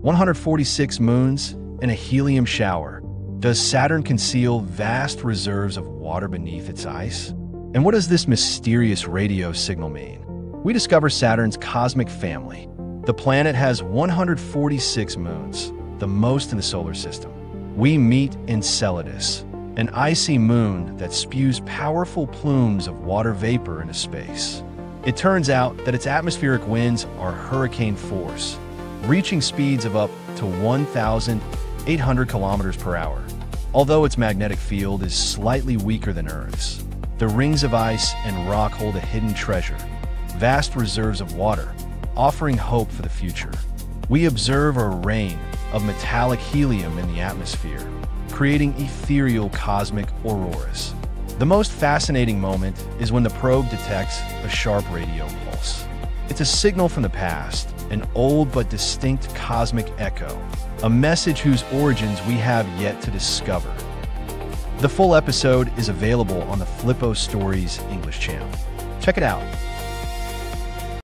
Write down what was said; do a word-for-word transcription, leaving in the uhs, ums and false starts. one hundred forty-six moons, and a helium shower. Does Saturn conceal vast reserves of water beneath its ice? And what does this mysterious radio signal mean? We discover Saturn's cosmic family. The planet has one hundred forty-six moons, the most in the solar system. We meet Enceladus, an icy moon that spews powerful plumes of water vapor into space. It turns out that its atmospheric winds are hurricane force, reaching speeds of up to one thousand eight hundred kilometers per hour. Although its magnetic field is slightly weaker than Earth's, the rings of ice and rock hold a hidden treasure, vast reserves of water, offering hope for the future. We observe a rain of metallic helium in the atmosphere, creating ethereal cosmic auroras. The most fascinating moment is when the probe detects a sharp radio pulse. It's a signal from the past, an old but distinct cosmic echo, a message whose origins we have yet to discover. The full episode is available on the Flippo Stories English channel. Check it out.